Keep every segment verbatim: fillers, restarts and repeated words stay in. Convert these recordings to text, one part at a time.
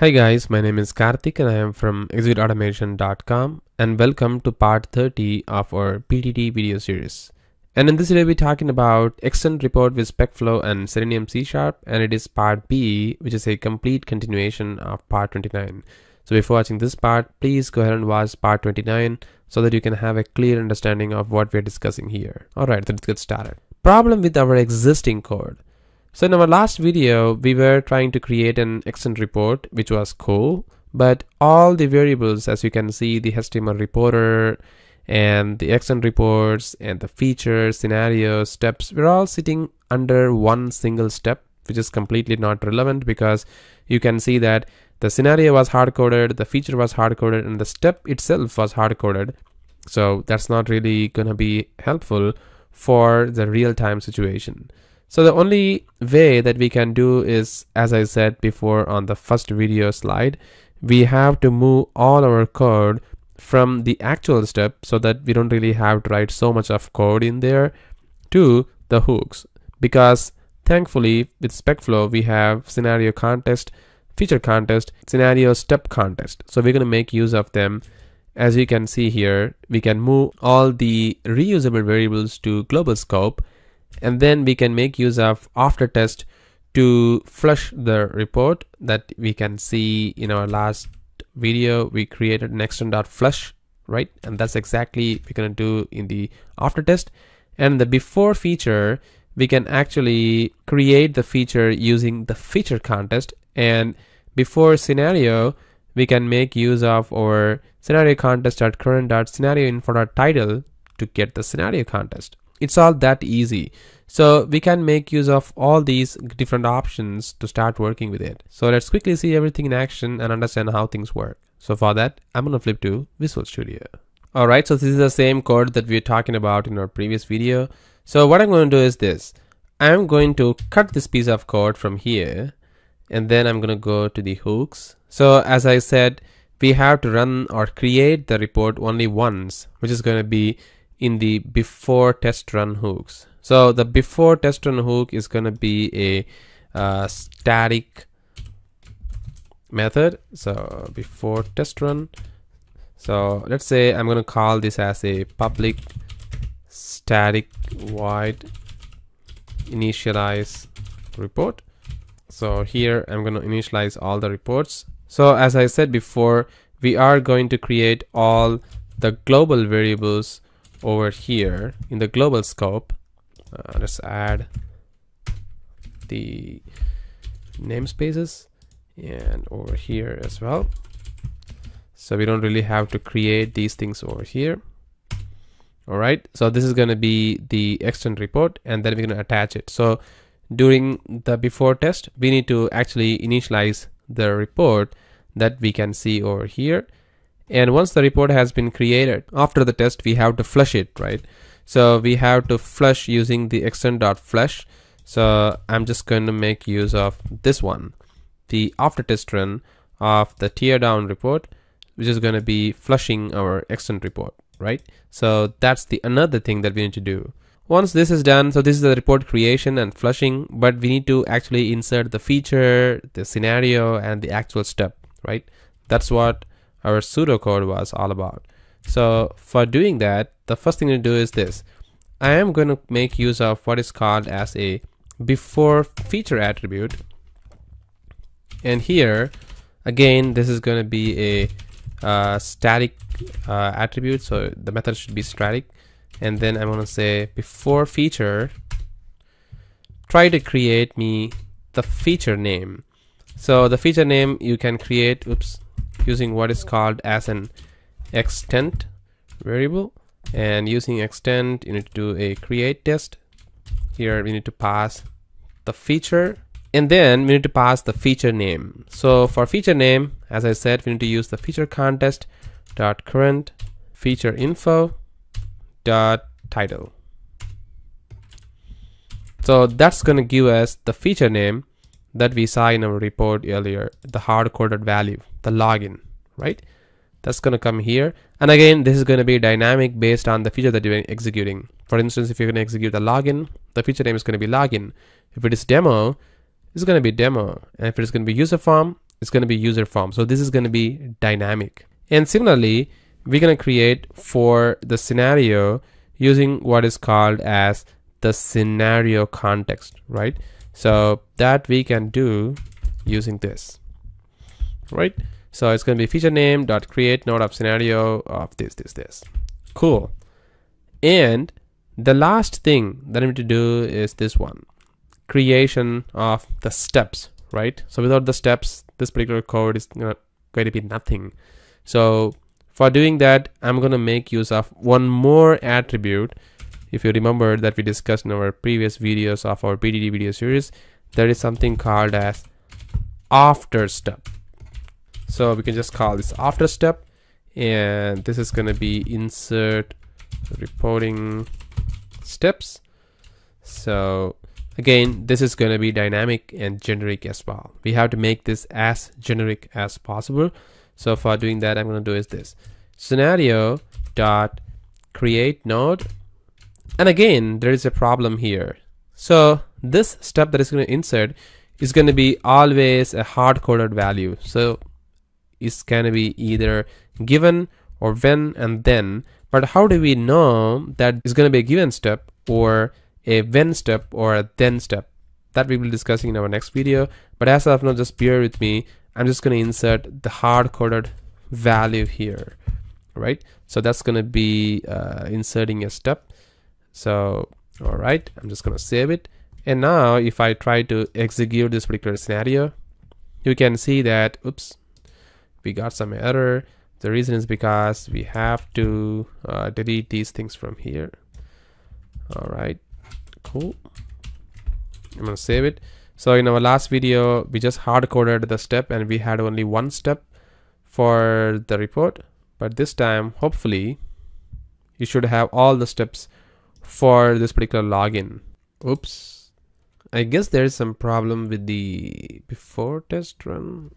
Hi guys, my name is Karthik and I am from execute automation dot com and welcome to part thirty of our B D D video series. And in this video we're talking about extent report with SpecFlow and Selenium C sharp, and it is part B, which is a complete continuation of part twenty-nine. So before watching this part, please go ahead and watch part twenty-nine so that you can have a clear understanding of what we're discussing here. Alright, let's get started. Problem with our existing code. So in our last video, we were trying to create an extent report, which was cool, but all the variables, as you can see, the H T M L reporter and the extent reports and the features, scenarios, steps, we're all sitting under one single step, which is completely not relevant because you can see that the scenario was hard-coded, the feature was hard-coded, and the step itself was hard-coded. So that's not really gonna be helpful for the real-time situation. So the only way that we can do is, as I said before on the first video slide, we have to move all our code from the actual step so that we don't really have to write so much of code in there to the hooks. Because thankfully with SpecFlow, we have scenario context, feature context, scenario step context. So we're going to make use of them. As you can see here, we can move all the reusable variables to global scope. And then we can make use of after test to flush the report that we can see in our last video. We created an extent.flush, right? And that's exactly what we're going to do in the after test. And the before feature, we can actually create the feature using the feature context. And before scenario, we can make use of our scenario contest.current.scenarioinfo.title to get the scenario contest. It's all that easy. So we can make use of all these different options to start working with it. So let's quickly see everything in action and understand how things work. So for that, I'm gonna flip to Visual Studio. All right, so this is the same code that we were talking about in our previous video. So what I'm gonna do is this. I'm going to cut this piece of code from here, and then I'm gonna go to the hooks. So as I said, we have to run or create the report only once, which is gonna be in the before test run hooks. So the before test run hook is going to be a uh, static method. So before test run. So let's say I'm going to call this as a public static void initialize report. So here I'm going to initialize all the reports. So as I said before, we are going to create all the global variables over here in the global scope. Uh, let's add the namespaces and over here as well. So we don't really have to create these things over here. All right, so this is going to be the extent report, and then we're going to attach it. So during the before test, we need to actually initialize the report that we can see over here. And once the report has been created, after the test, we have to flush it, right? So we have to flush using the extent.flush. So I'm just going to make use of this one, the after test run of the teardown report, which is going to be flushing our extent report, right? So that's the another thing that we need to do. Once this is done, so this is the report creation and flushing, but we need to actually insert the feature, the scenario, and the actual step, right? That's what our pseudocode was all about. So for doing that, the first thing to do is this. I am going to make use of what is called as a before feature attribute. And here, again, this is going to be a uh, static uh, attribute. So the method should be static. And then I'm going to say before feature, try to create me the feature name. So the feature name you can create, oops, using what is called as an extent variable, and using extent you need to do a create test. Here we need to pass the feature, and then we need to pass the feature name. So for feature name, as I said, we need to use the feature contest dot current feature info dot title. So that's going to give us the feature name that we saw in our report earlier, the hard-coded value, the login, right? That's going to come here. And again, this is going to be dynamic based on the feature that you're executing. For instance, if you're going to execute the login, the feature name is going to be login. If it is demo, it's going to be demo. And if it's going to be user form, it's going to be user form. So this is going to be dynamic. And similarly, we're going to create for the scenario using what is called as the scenario context, right? So that we can do using this, right? So it's going to be feature name dot create node of scenario of this, this, this. Cool. And the last thing that I need to do is this one, creation of the steps, right? So without the steps, this particular code is going to be nothing. So for doing that, I'm going to make use of one more attribute. If you remember that we discussed in our previous videos of our B D D video series, there is something called as after step. So we can just call this after step, and this is going to be insert reporting steps. So again, this is going to be dynamic and generic as well. We have to make this as generic as possible. So for doing that, I'm going to do is this scenario dot create node. And again, there is a problem here. So this step that is going to insert is going to be always a hard coded value. So it's going to be either given or when and then. But how do we know that it's going to be a given step or a when step or a then step? That we will be discussing in our next video. But as of now, just bear with me. I'm just going to insert the hard coded value here, right? So that's going to be uh, inserting a step. So, all right, I'm just going to save it. And now if I try to execute this particular scenario, you can see that, oops, we got some error. The reason is because we have to uh, delete these things from here. All right, cool. I'm going to save it. So in our last video, we just hard coded the step and we had only one step for the report. But this time, hopefully, you should have all the steps for this particular login. Oops, I guess there is some problem with the before test run.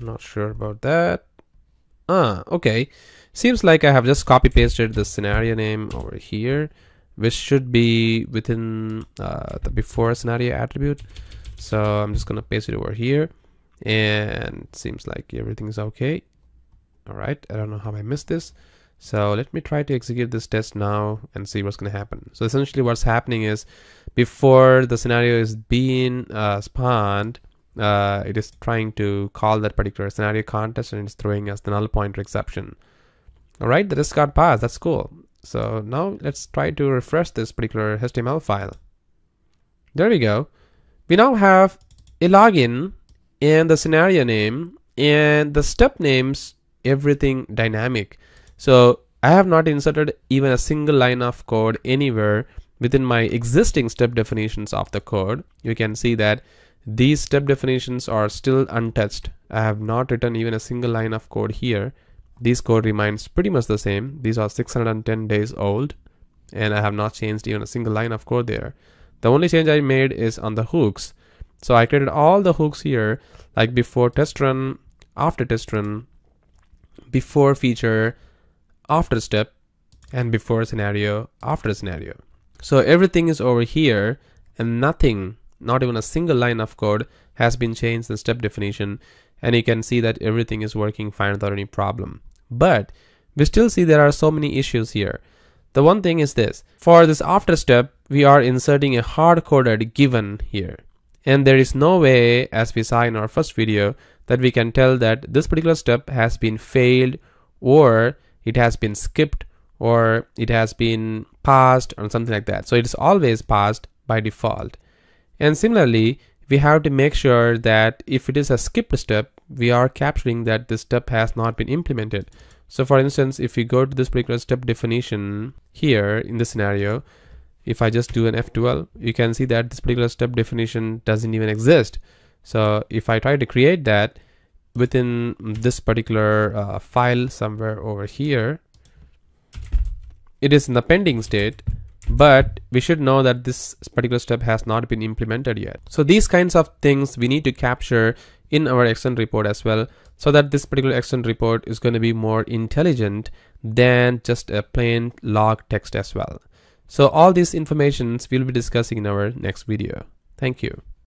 Not sure about that. Ah, okay. Seems like I have just copy pasted the scenario name over here, which should be within uh, the before scenario attribute. So I'm just gonna paste it over here, and seems like everything's okay. All right, I don't know how I missed this. So let me try to execute this test now and see what's going to happen. So essentially what's happening is before the scenario is being uh, spawned, uh, it is trying to call that particular scenario contest and it's throwing us the null pointer exception. All right, the test got passed. That's cool. So now let's try to refresh this particular H T M L file. There we go. We now have a login and the scenario name and the step names, everything dynamic. So I have not inserted even a single line of code anywhere within my existing step definitions of the code. You can see that these step definitions are still untouched. I have not written even a single line of code here. This code remains pretty much the same. These are six hundred ten days old, and I have not changed even a single line of code there. The only change I made is on the hooks. So I created all the hooks here, like before test run, after test run, before feature, after step, and before scenario, after scenario. So everything is over here and nothing, not even a single line of code has been changed in step definition, and you can see that everything is working fine without any problem. But we still see there are so many issues here. The one thing is this, for this after step, we are inserting a hard-coded given here. And there is no way, as we saw in our first video, that we can tell that this particular step has been failed or it has been skipped or it has been passed or something like that. So it is always passed by default. And similarly, we have to make sure that if it is a skipped step, we are capturing that this step has not been implemented. So for instance, if you go to this particular step definition here in the scenario, if I just do an F twelve, you can see that this particular step definition doesn't even exist. So if I try to create that within this particular uh, file somewhere over here, it is in the pending state, but we should know that this particular step has not been implemented yet. So these kinds of things we need to capture in our extent report as well, so that this particular extent report is going to be more intelligent than just a plain log text as well. So all these informations we'll be discussing in our next video. Thank you.